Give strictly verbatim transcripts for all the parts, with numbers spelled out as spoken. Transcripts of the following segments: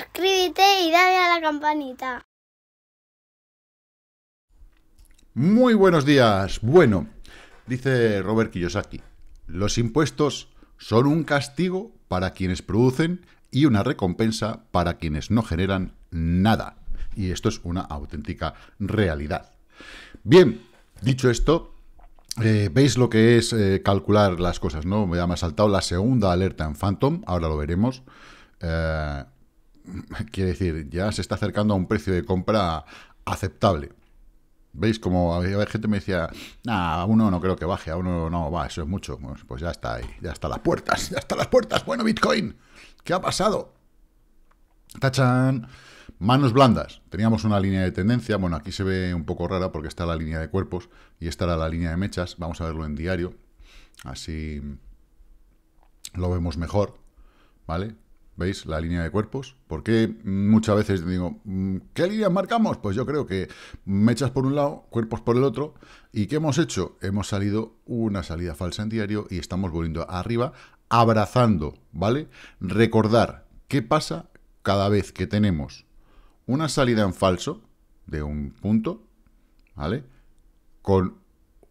suscríbete y dale a la campanita. Muy buenos días. Bueno, dice Robert Kiyosaki, los impuestos son un castigo para quienes producen y una recompensa para quienes no generan nada. Y esto es una auténtica realidad. Bien, dicho esto, eh, veis lo que es eh, calcular las cosas, ¿no? Ya me ha saltado la segunda alerta en Phantom, ahora lo veremos. Eh, quiere decir, ya se está acercando a un precio de compra aceptable. ¿Veis? Como había gente que me decía, nah, a uno no creo que baje, a uno no, va, eso es mucho. Pues, pues ya está ahí, ya está las puertas, ya está las puertas. Bueno, Bitcoin, ¿qué ha pasado? ¡Tachán! Manos blandas. Teníamos una línea de tendencia, bueno, aquí se ve un poco rara porque está la línea de cuerpos y esta era la línea de mechas. Vamos a verlo en diario, así lo vemos mejor, ¿vale? ¿Veis? La línea de cuerpos. Porque muchas veces digo, ¿qué líneas marcamos? Pues yo creo que mechas por un lado, cuerpos por el otro. ¿Y qué hemos hecho? Hemos salido una salida falsa en diario y estamos volviendo arriba, abrazando, ¿vale? Recordar qué pasa cada vez que tenemos una salida en falso de un punto, ¿vale? Con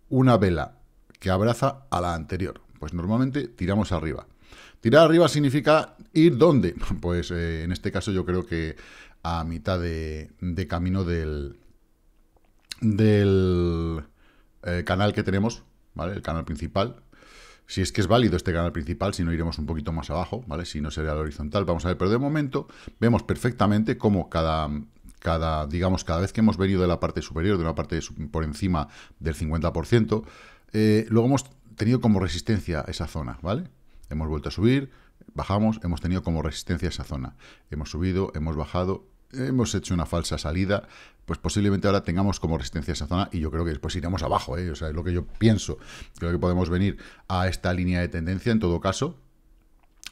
una vela que abraza a la anterior. Pues normalmente tiramos arriba. Tirar arriba significa ir ¿dónde? Pues eh, en este caso yo creo que a mitad de, de camino del, del eh, canal que tenemos, ¿vale? El canal principal. Si es que es válido este canal principal, si no iremos un poquito más abajo, ¿vale? Si no será el horizontal, vamos a ver. Pero de momento vemos perfectamente cómo cada, cada, digamos, cada vez que hemos venido de la parte superior, de una parte por encima del cincuenta por ciento, eh, luego hemos tenido como resistencia esa zona, ¿vale? Hemos vuelto a subir, bajamos, hemos tenido como resistencia esa zona. Hemos subido, hemos bajado, hemos hecho una falsa salida, pues posiblemente ahora tengamos como resistencia esa zona y yo creo que después iremos abajo, ¿eh? O sea, es lo que yo pienso. Creo que podemos venir a esta línea de tendencia en todo caso.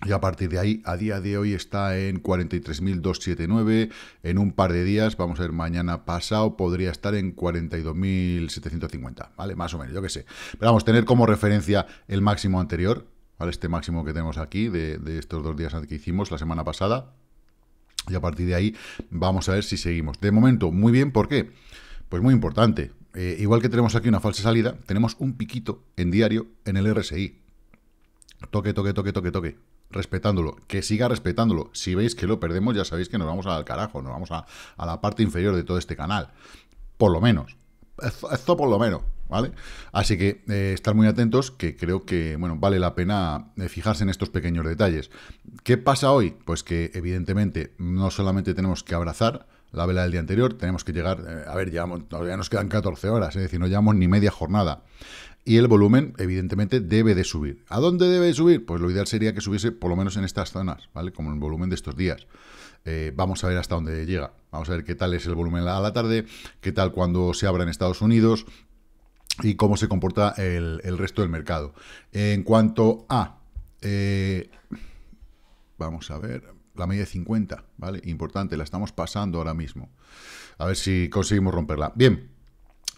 Y a partir de ahí, a día de hoy está en cuarenta y tres mil doscientos setenta y nueve, en un par de días, vamos a ver, mañana pasado, podría estar en cuarenta y dos mil setecientos cincuenta, ¿vale? Más o menos, yo qué sé. Pero vamos, tener como referencia el máximo anterior, ¿vale? Este máximo que tenemos aquí, de, de estos dos días que hicimos la semana pasada. Y a partir de ahí vamos a ver si seguimos. De momento, muy bien, ¿por qué? Pues muy importante. Eh, igual que tenemos aquí una falsa salida, tenemos un piquito en diario en el R S I. Toque, toque, toque, toque, toque. Respetándolo, que siga respetándolo. Si veis que lo perdemos, ya sabéis que nos vamos al carajo, nos vamos a, a la parte inferior de todo este canal. Por lo menos. Esto, esto por lo menos, ¿vale? Así que eh, estar muy atentos, que creo que, bueno, vale la pena eh, fijarse en estos pequeños detalles. ¿Qué pasa hoy? Pues que, evidentemente, no solamente tenemos que abrazar la vela del día anterior, tenemos que llegar, eh, a ver, llevamos, todavía nos quedan catorce horas, es decir, no llevamos ni media jornada. Y el volumen, evidentemente, debe de subir. ¿A dónde debe subir? Pues lo ideal sería que subiese por lo menos en estas zonas, ¿vale? Como el volumen de estos días. Eh, vamos a ver hasta dónde llega. Vamos a ver qué tal es el volumen a la tarde, qué tal cuando se abra en Estados Unidos y cómo se comporta el, el resto del mercado. En cuanto a... Eh, vamos a ver... La media de cincuenta, ¿vale? Importante, la estamos pasando ahora mismo. A ver si conseguimos romperla. Bien.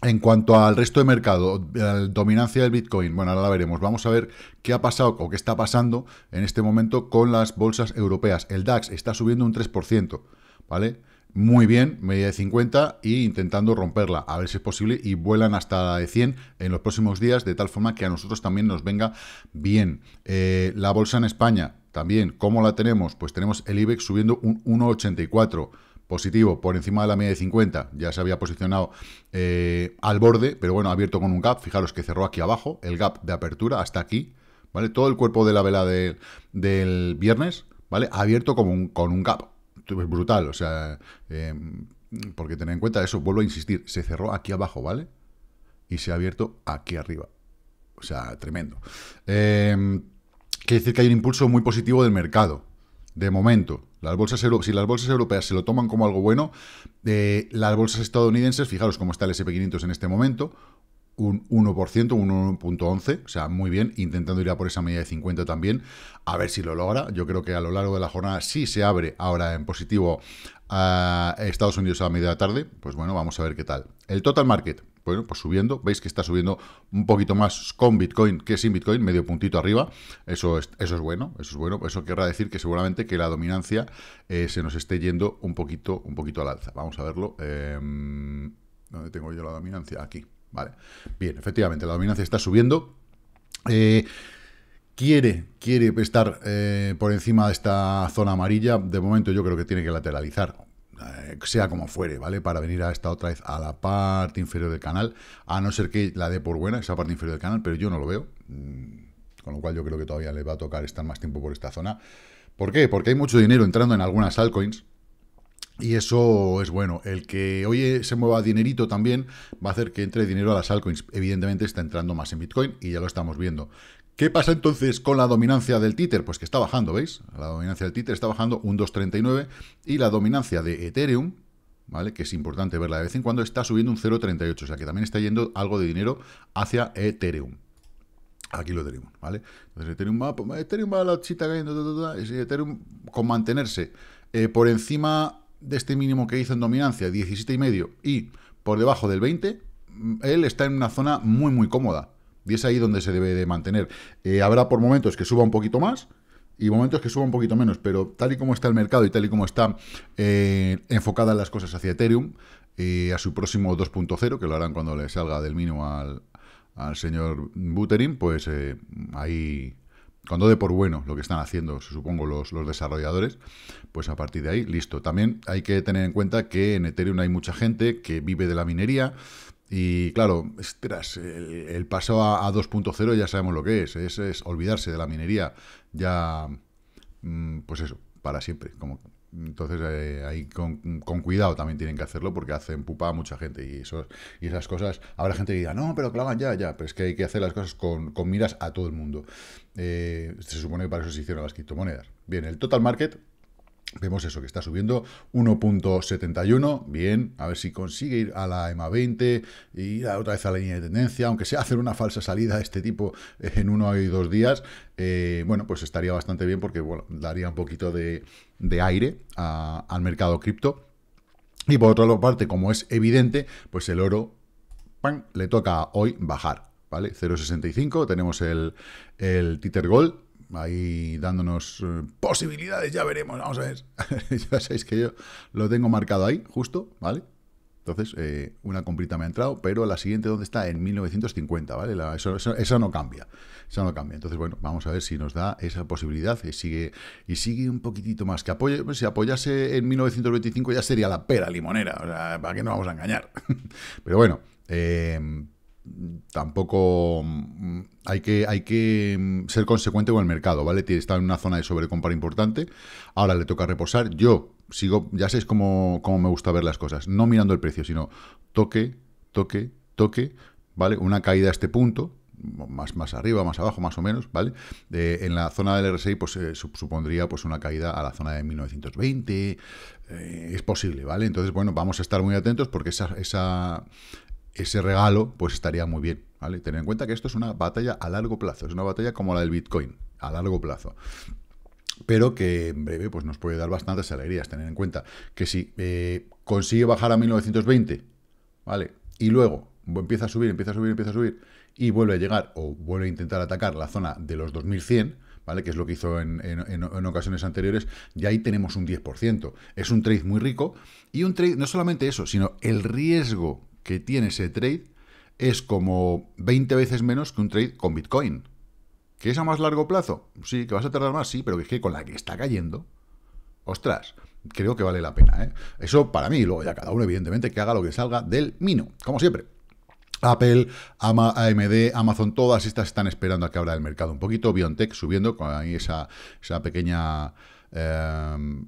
En cuanto al resto de mercado, la dominancia del Bitcoin, bueno, ahora la veremos. Vamos a ver qué ha pasado o qué está pasando en este momento con las bolsas europeas. El DAX está subiendo un tres por ciento, ¿vale? Muy bien, media de cincuenta e intentando romperla, a ver si es posible, y vuelan hasta la de cien en los próximos días, de tal forma que a nosotros también nos venga bien. Eh, la bolsa en España, también, ¿cómo la tenemos? Pues tenemos el Ibex subiendo un uno coma ochenta y cuatro por ciento. Positivo, por encima de la media de cincuenta, ya se había posicionado eh, al borde, pero bueno, ha abierto con un gap, fijaros que cerró aquí abajo, el gap de apertura hasta aquí, ¿vale? Todo el cuerpo de la vela de, del viernes, ¿vale? Ha abierto con un, con un gap, es brutal, o sea, eh, porque tener en cuenta eso, vuelvo a insistir, se cerró aquí abajo, ¿vale? Y se ha abierto aquí arriba, o sea, tremendo. Eh, quiere decir que hay un impulso muy positivo del mercado, de momento. Las bolsas euro si las bolsas europeas se lo toman como algo bueno, eh, las bolsas estadounidenses, fijaros cómo está el ese y pe quinientos en este momento, un uno por ciento, un uno coma once, o sea, muy bien, intentando ir a por esa media de cincuenta también, a ver si lo logra. Yo creo que a lo largo de la jornada sí se abre ahora en positivo a Estados Unidos a la media de la tarde, pues bueno, vamos a ver qué tal. El total market, Bueno, pues subiendo, veis que está subiendo un poquito más con Bitcoin que sin Bitcoin, medio puntito arriba, eso es, eso es bueno, eso es bueno, eso querrá decir que seguramente que la dominancia eh, se nos esté yendo un poquito, un poquito al alza. Vamos a verlo, eh, ¿dónde tengo yo la dominancia? Aquí, vale, bien, efectivamente, la dominancia está subiendo, eh, Quiere, quiere estar eh, por encima de esta zona amarilla. De momento yo creo que tiene que lateralizar, eh, sea como fuere, ¿vale? Para venir a esta otra vez a la parte inferior del canal, a no ser que la dé por buena, esa parte inferior del canal, pero yo no lo veo. Con lo cual yo creo que todavía le va a tocar estar más tiempo por esta zona. ¿Por qué? Porque hay mucho dinero entrando en algunas altcoins. Y eso es bueno. El que hoy se mueva dinerito también va a hacer que entre dinero a las altcoins. Evidentemente está entrando más en Bitcoin y ya lo estamos viendo. ¿Qué pasa entonces con la dominancia del Tether? Pues que está bajando, ¿veis? La dominancia del Tether está bajando un dos coma treinta y nueve y la dominancia de Ethereum, ¿vale? Que es importante verla de vez en cuando, está subiendo un cero coma treinta y ocho. O sea que también está yendo algo de dinero hacia Ethereum. Aquí lo tenemos, ¿vale? Entonces Ethereum va, Ethereum va a la chita cayendo. Ethereum con mantenerse eh, por encima de este mínimo que hizo en dominancia, diecisiete coma cinco, y por debajo del veinte, él está en una zona muy, muy cómoda. Y es ahí donde se debe de mantener. Eh, habrá por momentos que suba un poquito más y momentos que suba un poquito menos, pero tal y como está el mercado y tal y como están eh, enfocadas las cosas hacia Ethereum, eh, a su próximo dos punto cero, que lo harán cuando le salga del mínimo al, al señor Buterin, pues eh, ahí, cuando dé por bueno lo que están haciendo, supongo, los, los desarrolladores, pues a partir de ahí, listo. También hay que tener en cuenta que en Ethereum hay mucha gente que vive de la minería. Y claro, esperas, el, el paso a, a dos punto cero ya sabemos lo que es, es, es olvidarse de la minería, ya, pues eso, para siempre. Como, entonces eh, ahí con, con cuidado también tienen que hacerlo porque hacen pupa a mucha gente y, eso, y esas cosas, habrá gente que diga, no, pero que lo hagan ya, ya, pero es que hay que hacer las cosas con, con miras a todo el mundo. Eh, se supone que para eso se hicieron las criptomonedas. Bien, el total market. Vemos eso, que está subiendo uno punto setenta y uno, bien, a ver si consigue ir a la E M A veinte y ir otra vez a la línea de tendencia, aunque sea hacer una falsa salida de este tipo en uno y dos días, eh, bueno, pues estaría bastante bien porque, bueno, daría un poquito de, de aire a, al mercado cripto. Y por otra parte, como es evidente, pues el oro, ¡pam!, le toca hoy bajar, ¿vale? cero coma sesenta y cinco, tenemos el, el Tether Gold, ahí dándonos eh, posibilidades, ya veremos, vamos a ver. Ya sabéis que yo lo tengo marcado ahí, justo, ¿vale? Entonces, eh, una comprita me ha entrado, pero la siguiente, ¿dónde está? En mil novecientos cincuenta, ¿vale? La, eso, eso, eso no cambia, eso no cambia. Entonces, bueno, vamos a ver si nos da esa posibilidad y sigue, y sigue un poquitito más. Que apoye, si apoyase en mil novecientos veinticinco ya sería la pera limonera, o sea, ¿para qué nos vamos a engañar? Pero bueno, eh... tampoco hay que, hay que ser consecuente con el mercado, ¿vale? Está en una zona de sobrecompra importante, ahora le toca reposar. Yo sigo, ya sabéis cómo, cómo me gusta ver las cosas, no mirando el precio, sino toque, toque, toque, ¿vale? Una caída a este punto, más, más arriba, más abajo, más o menos, ¿vale? Eh, en la zona del R S I, pues eh, supondría pues una caída a la zona de mil novecientos veinte, eh, es posible, ¿vale? Entonces, bueno, vamos a estar muy atentos porque esa... esa ese regalo, pues estaría muy bien, ¿vale? Tener en cuenta que esto es una batalla a largo plazo, es una batalla como la del Bitcoin, a largo plazo, pero que en breve, pues nos puede dar bastantes alegrías. Tener en cuenta que si eh, consigue bajar a mil novecientos veinte, ¿vale? Y luego empieza a subir, empieza a subir, empieza a subir, y vuelve a llegar, o vuelve a intentar atacar la zona de los dos mil cien, ¿vale? Que es lo que hizo en, en, en ocasiones anteriores, y ahí tenemos un diez por ciento. Es un trade muy rico, y un trade, no solamente eso, sino el riesgo que tiene ese trade es como veinte veces menos que un trade con Bitcoin. ¿Que es a más largo plazo? Sí, que vas a tardar más, sí, pero es que con la que está cayendo, ostras, creo que vale la pena, ¿eh? Eso para mí, luego ya cada uno, evidentemente, que haga lo que salga del mino, como siempre. Apple, A M D, Amazon, todas estas están esperando a que abra el mercado un poquito. Biontech subiendo, con ahí esa, esa pequeña... Eh,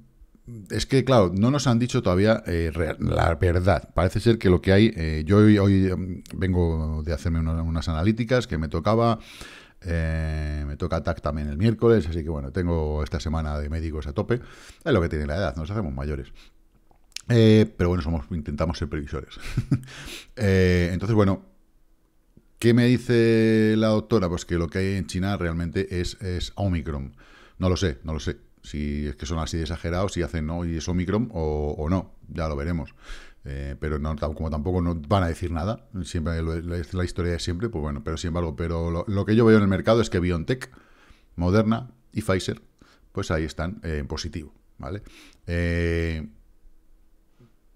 Es que, claro, no nos han dicho todavía eh, la verdad. Parece ser que lo que hay... Eh, yo hoy, hoy vengo de hacerme unas, unas analíticas que me tocaba. Eh, me toca T A C también el miércoles. Así que, bueno, tengo esta semana de médicos a tope. Es lo que tiene la edad, nos hacemos mayores. Eh, pero bueno, somos, intentamos ser previsores. eh, entonces, bueno, ¿qué me dice la doctora? Pues que lo que hay en China realmente es, es Omicron. No lo sé, no lo sé. Si es que son así de exagerados, si hacen no y es Omicron o, o no, ya lo veremos. Eh, pero no, como tampoco no van a decir nada, siempre lo, la, la historia de siempre, pues bueno, pero sin embargo, pero lo, lo que yo veo en el mercado es que Biontech, Moderna y Pfizer, pues ahí están eh, en positivo, ¿vale? Eh,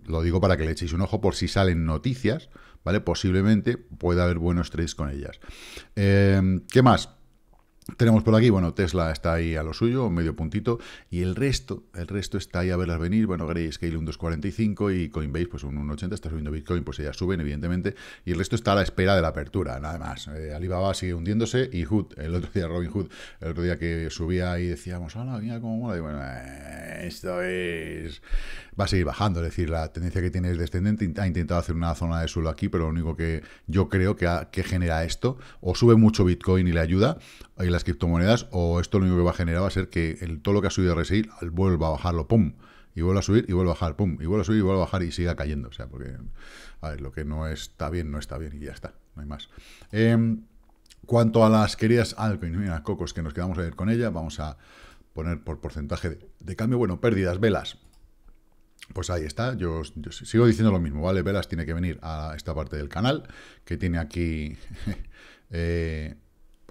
lo digo para que le echéis un ojo por si salen noticias, ¿vale? Posiblemente pueda haber buenos trades con ellas. Eh, ¿Qué más? Tenemos por aquí, bueno, Tesla está ahí a lo suyo, medio puntito, y el resto, el resto está ahí a verlas venir, bueno, Grey Scale un dos cuarenta y cinco y Coinbase pues un uno ochenta, está subiendo Bitcoin, pues ellas suben, evidentemente, y el resto está a la espera de la apertura, nada más. Eh, Alibaba sigue hundiéndose y Hood, el otro día Robinhood, el otro día que subía y decíamos, hola, mira cómo mola, y bueno, eh, esto es... va a seguir bajando, es decir, la tendencia que tiene es descendente, ha intentado hacer una zona de suelo aquí, pero lo único que yo creo que, ha, que genera esto, o sube mucho Bitcoin y le ayuda, y las criptomonedas, o esto lo único que va a generar va a ser que el, todo lo que ha subido R S I vuelva a bajarlo, pum, y vuelva a subir, y vuelva a bajar, pum, y vuelva a subir, y vuelva a bajar, y siga cayendo, o sea, porque, a ver, lo que no está bien, no está bien, y ya está, no hay más. Eh, cuanto a las queridas altcoins, mira, cocos, que nos quedamos a ver con ella, vamos a poner por porcentaje de, de cambio, bueno, pérdidas, velas. Pues ahí está, yo, yo sigo diciendo lo mismo, ¿vale? Velas tiene que venir a esta parte del canal, que tiene aquí eh,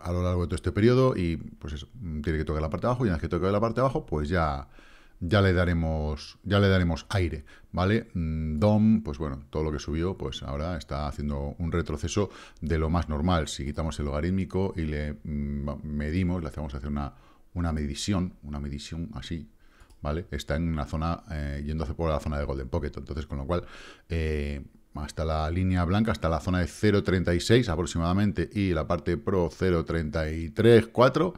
a lo largo de todo este periodo, y pues eso, tiene que tocar la parte de abajo, y una vez que toque la parte de abajo, pues ya, ya, le daremos, ya le daremos aire, ¿vale? D O M, pues bueno, todo lo que subió, pues ahora está haciendo un retroceso de lo más normal. Si quitamos el logarítmico y le medimos, le hacemos hacer una, una medición, una medición así, ¿vale? Está en una zona, eh, yendo hacia por la zona de Golden Pocket, entonces con lo cual eh, hasta la línea blanca, hasta la zona de cero punto treinta y seis aproximadamente y la parte pro cero punto treinta y tres cuatro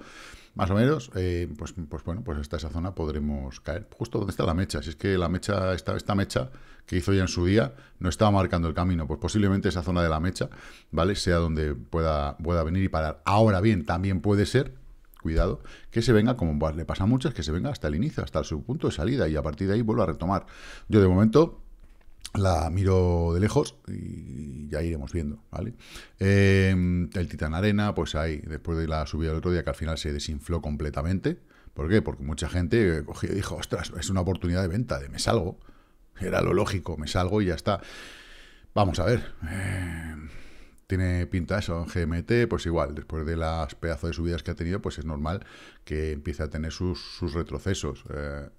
más o menos, eh, pues, pues bueno, pues hasta esa zona podremos caer justo donde está la mecha, si es que la mecha, esta, esta mecha que hizo ya en su día no estaba marcando el camino, pues posiblemente esa zona de la mecha, ¿vale? Sea donde pueda, pueda venir y parar. Ahora bien, también puede ser, cuidado, que se venga, como le pasa a muchas, que se venga hasta el inicio, hasta su punto de salida, y a partir de ahí vuelvo a retomar. Yo de momento la miro de lejos y ya iremos viendo, ¿vale? Eh, el Titan Arena, pues ahí, después de la subida del otro día, que al final se desinfló completamente. ¿Por qué? Porque mucha gente cogió y dijo, ostras, es una oportunidad de venta, de me salgo. Era lo lógico, me salgo y ya está. Vamos a ver... Eh... tiene pinta eso, G M T, pues igual, después de las pedazos de subidas que ha tenido, pues es normal que empiece a tener sus, sus retrocesos. Eh,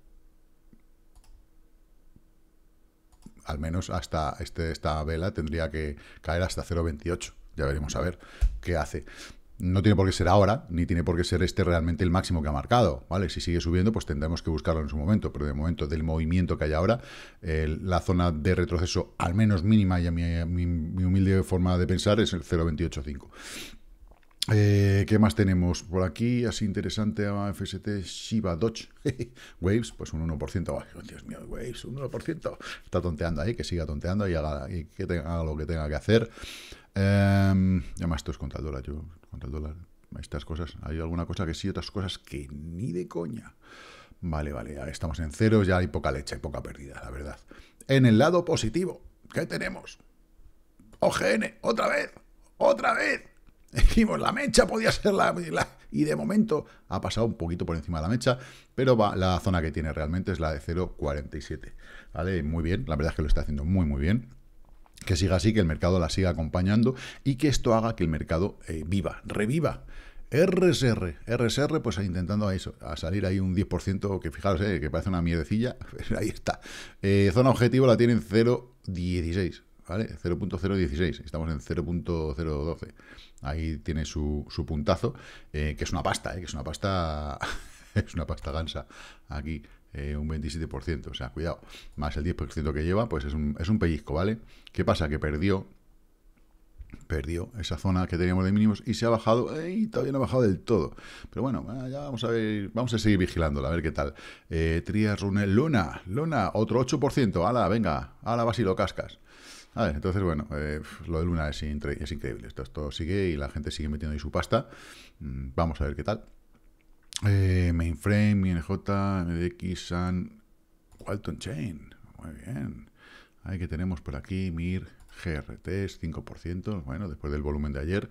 al menos hasta este, esta vela tendría que caer hasta cero punto veintiocho. Ya veremos a ver qué hace. No tiene por qué ser ahora, ni tiene por qué ser este realmente el máximo que ha marcado, ¿vale? Si sigue subiendo, pues tendremos que buscarlo en su momento, pero de momento, del movimiento que hay ahora, eh, la zona de retroceso, al menos mínima, y a mi, a mi, mi humilde forma de pensar, es el cero punto veintiocho cinco. Eh, ¿Qué más tenemos por aquí? Así interesante, F S T, Shiba, Dodge, Waves, pues un uno por ciento. Ay, Dios mío, Waves, un uno por ciento. Está tonteando ahí, que siga tonteando y haga, y que tenga, haga lo que tenga que hacer. Eh, además, esto es contra el dólar, yo, contra el dólar, estas cosas, hay alguna cosa que sí, otras cosas que ni de coña. Vale, vale, ya estamos en ceros, ya hay poca leche, hay poca pérdida, la verdad. En el lado positivo, ¿qué tenemos? O G N, otra vez, otra vez. Dijimos, la mecha podía ser la, la... Y de momento ha pasado un poquito por encima de la mecha, pero va, la zona que tiene realmente es la de cero punto cuarenta y siete, ¿vale? Muy bien, la verdad es que lo está haciendo muy, muy bien. Que siga así, que el mercado la siga acompañando y que esto haga que el mercado eh, viva, reviva. R S R, R S R pues intentando a eso, a salir ahí un diez por ciento, que fijaros, eh, que parece una mierdecilla, ahí está. Eh, zona objetivo la tienen cero punto dieciséis, ¿vale? cero punto cero dieciséis, estamos en cero punto cero doce. Ahí tiene su, su puntazo, eh, que es una pasta, eh, que es una pasta, es una pasta gansa aquí. Eh, un veintisiete por ciento, o sea, cuidado, más el diez por ciento que lleva, pues es un, es un pellizco, ¿vale? ¿Qué pasa? Que perdió perdió esa zona que teníamos de mínimos y se ha bajado, eh, y todavía no ha bajado del todo, pero bueno, ya vamos a ver, vamos a seguir vigilándola, a ver qué tal. eh, Trias, Runel, Luna, Luna, otro ocho por ciento, ala, venga, ala, vas y lo cascas. A ver, entonces, bueno, eh, lo de Luna es, es increíble, esto, esto sigue y la gente sigue metiendo ahí su pasta, mm, vamos a ver qué tal. Eh, mainframe, I N J, M D X, San, Walton Chain, muy bien. Ahí que tenemos por aquí, M I R, G R Ts, cinco por ciento, bueno, después del volumen de ayer,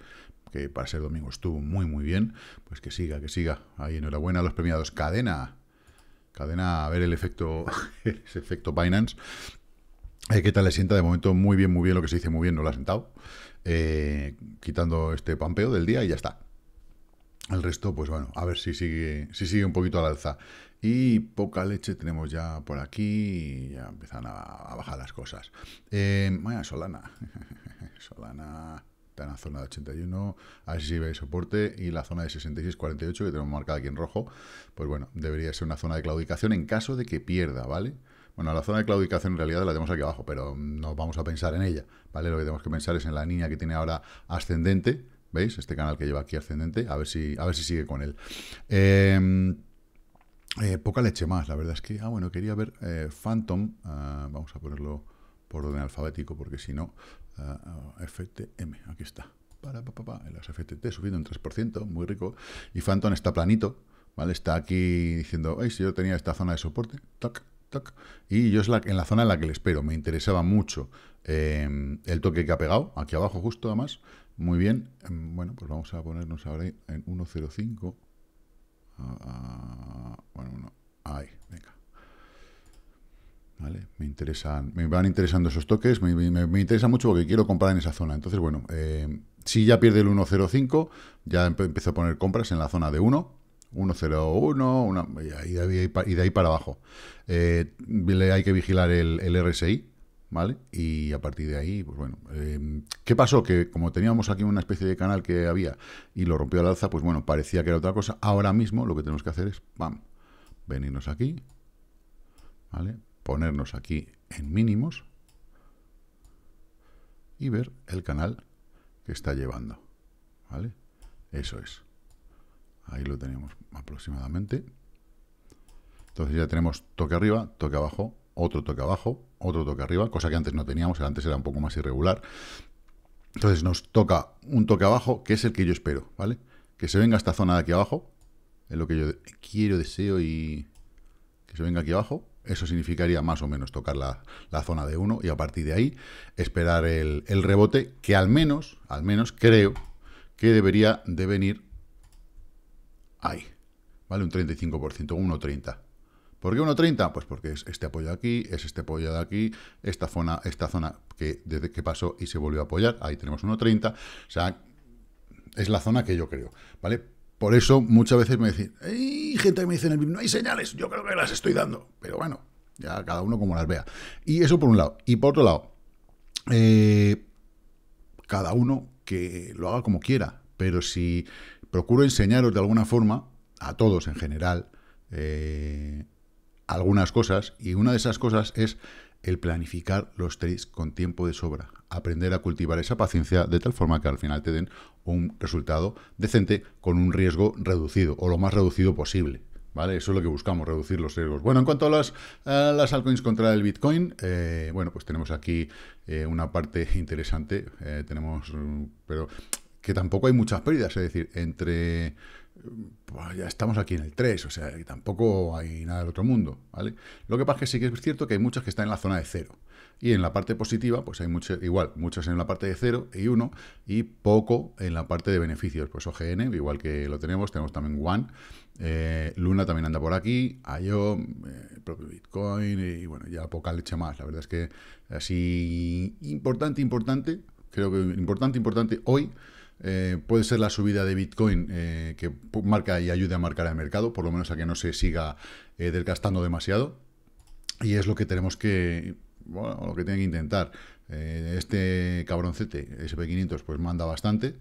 que para ser domingo estuvo muy muy bien, pues que siga, que siga, ahí enhorabuena a los premiados. Cadena, cadena, a ver el efecto, ese efecto Binance, Eh, ¿Qué tal le sienta? De momento muy bien, muy bien, lo que se dice muy bien, no lo ha sentado. Eh, quitando este pampeo del día y ya está. El resto, pues bueno, a ver si sigue, si sigue un poquito al alza. Y poca leche tenemos ya por aquí, y ya empiezan a, a bajar las cosas. Eh, vaya, Solana. Solana está en la zona de ochenta y uno, a ver si veis soporte, y la zona de sesenta y seis cuarenta y ocho que tenemos marcada aquí en rojo, pues bueno, debería ser una zona de claudicación en caso de que pierda, ¿vale? Bueno, la zona de claudicación en realidad la tenemos aquí abajo, pero no vamos a pensar en ella, ¿vale? Lo que tenemos que pensar es en la línea que tiene ahora ascendente, ¿veis? Este canal que lleva aquí ascendente, a ver si, a ver si sigue con él. Eh, eh, poca leche más, la verdad es que... Ah, bueno, quería ver eh, Phantom, uh, vamos a ponerlo por orden alfabético porque si no... Uh, F T M, aquí está. Para, pa, pa, pa. Las F T T subiendo un tres por ciento, muy rico. Y Phantom está planito, ¿vale? Está aquí diciendo, ay, si yo tenía esta zona de soporte, toc, toc. Y yo es la, en la zona en la que le espero. Me interesaba mucho eh, el toque que ha pegado, aquí abajo justo además. Muy bien, bueno, pues vamos a ponernos ahora en uno cero cinco. Uh, uh, bueno, no. Ahí, venga. ¿Vale? Me interesan, me van interesando esos toques, me, me, me interesa mucho porque quiero comprar en esa zona. Entonces, bueno, eh, si ya pierde el uno cero cinco, ya empe, empiezo a poner compras en la zona de uno, uno cero uno, y de ahí, y de ahí para abajo. Eh, le hay que vigilar el, el R S I, ¿vale? Y a partir de ahí, pues bueno, eh, ¿qué pasó? Que como teníamos aquí una especie de canal que había y lo rompió al alza, pues bueno, parecía que era otra cosa. Ahora mismo lo que tenemos que hacer es, ¡pam!, venirnos aquí, ¿vale? Ponernos aquí en mínimos y ver el canal que está llevando, ¿vale? Eso es. Ahí lo tenemos aproximadamente. Entonces ya tenemos toque arriba, toque abajo, otro toque abajo, otro toque arriba, cosa que antes no teníamos, antes era un poco más irregular. Entonces nos toca un toque abajo, que es el que yo espero, ¿vale? Que se venga esta zona de aquí abajo, es lo que yo quiero, deseo y que se venga aquí abajo. Eso significaría más o menos tocar la, la zona de uno y a partir de ahí esperar el, el rebote que al menos, al menos creo que debería de venir ahí, ¿vale? Un treinta y cinco por ciento, uno treinta. ¿Por qué uno treinta? Pues porque es este apoyo de aquí, es este apoyo de aquí, esta zona, esta zona que desde que pasó y se volvió a apoyar, ahí tenemos uno treinta, o sea, es la zona que yo creo, ¿vale? Por eso muchas veces me dicen, hay gente que me dice en el V I P, no hay señales, yo creo que las estoy dando. Pero bueno, ya cada uno como las vea. Y eso por un lado. Y por otro lado, eh, cada uno que lo haga como quiera. Pero si procuro enseñaros de alguna forma, a todos en general, eh, algunas cosas. Y una de esas cosas es el planificar los trades con tiempo de sobra. Aprender a cultivar esa paciencia de tal forma que al final te den un resultado decente con un riesgo reducido o lo más reducido posible, ¿vale? Eso es lo que buscamos, reducir los riesgos. Bueno, en cuanto a las, a las altcoins contra el Bitcoin, eh, bueno, pues tenemos aquí eh, una parte interesante, eh, tenemos, pero que tampoco hay muchas pérdidas, es decir, entre... Pues ya estamos aquí en el tres, o sea, que tampoco hay nada del otro mundo, ¿vale? Lo que pasa es que sí que es cierto que hay muchas que están en la zona de cero. Y en la parte positiva, pues hay muchas, igual, muchas en la parte de cero y uno, y poco en la parte de beneficios. Pues O G N, igual que lo tenemos, tenemos también One, eh, Luna también anda por aquí, I O, eh, propio Bitcoin, y bueno, ya poca leche más. La verdad es que así importante, importante, creo que importante, importante hoy, Eh, puede ser la subida de Bitcoin eh, que marca y ayude a marcar el mercado, por lo menos a que no se siga eh, desgastando demasiado. Y es lo que tenemos que, bueno, lo que tienen que intentar. Eh, este cabroncete, S P quinientos, pues manda bastante,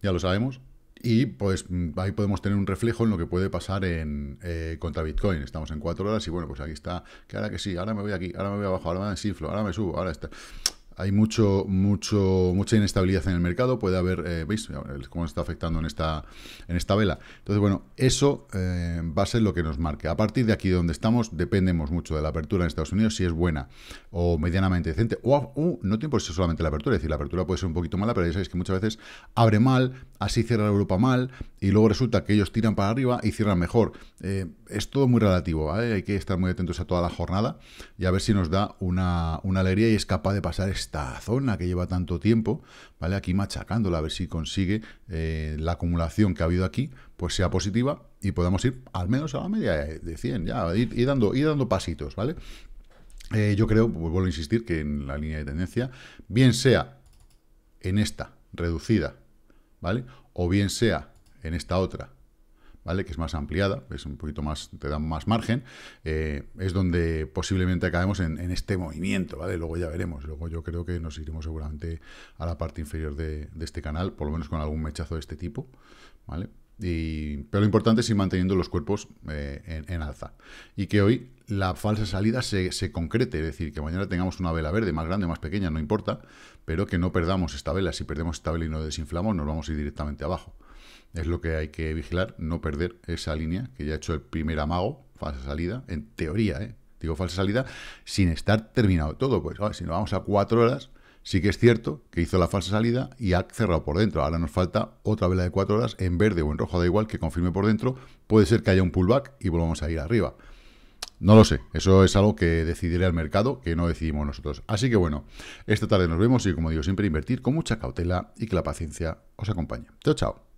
ya lo sabemos. Y pues ahí podemos tener un reflejo en lo que puede pasar en eh, contra Bitcoin. Estamos en cuatro horas y bueno, pues aquí está, que ahora que sí, ahora me voy aquí, ahora me voy abajo, ahora me desinflo, ahora me subo, ahora está... Hay mucho, mucho, mucha inestabilidad en el mercado, puede haber, eh, ¿veis cómo se está afectando en esta, en esta vela? Entonces, bueno, eso eh, va a ser lo que nos marque. A partir de aquí donde estamos, dependemos mucho de la apertura en Estados Unidos, si es buena o medianamente decente, o, o no tiene por ser solamente la apertura, es decir, la apertura puede ser un poquito mala, pero ya sabéis que muchas veces abre mal, así cierra Europa mal, y luego resulta que ellos tiran para arriba y cierran mejor. Eh, es todo muy relativo, ¿vale? Hay que estar muy atentos a toda la jornada y a ver si nos da una, una alegría y es capaz de pasar esta zona que lleva tanto tiempo, ¿vale? Aquí machacándola, a ver si consigue eh, la acumulación que ha habido aquí, pues sea positiva y podamos ir al menos a la media de cien, ya, ir, ir, dando, ir dando pasitos, ¿vale? Eh, yo creo, pues vuelvo a insistir, que en la línea de tendencia, bien sea en esta reducida, ¿vale? O bien sea en esta otra, ¿vale? Que es más ampliada, es un poquito más, te dan más margen, eh, es donde posiblemente acabemos en, en este movimiento, ¿vale? Luego ya veremos, luego yo creo que nos iremos seguramente a la parte inferior de, de este canal, por lo menos con algún mechazo de este tipo, ¿vale? Y, pero lo importante es ir manteniendo los cuerpos eh, en, en alza. Y que hoy la falsa salida se, se concrete, es decir, que mañana tengamos una vela verde, más grande, más pequeña, no importa, pero que no perdamos esta vela. Si perdemos esta vela y nos desinflamos, nos vamos a ir directamente abajo. Es lo que hay que vigilar, no perder esa línea que ya ha hecho el primer amago, falsa salida, en teoría, ¿eh? Digo falsa salida, sin estar terminado todo. Pues si nos vamos a cuatro horas, sí que es cierto que hizo la falsa salida y ha cerrado por dentro. Ahora nos falta otra vela de cuatro horas, en verde o en rojo, da igual, que confirme por dentro. Puede ser que haya un pullback y volvamos a ir arriba. No lo sé, eso es algo que decidirá el mercado, que no decidimos nosotros. Así que bueno, esta tarde nos vemos y como digo siempre, invertir con mucha cautela y que la paciencia os acompañe. Chao, chao.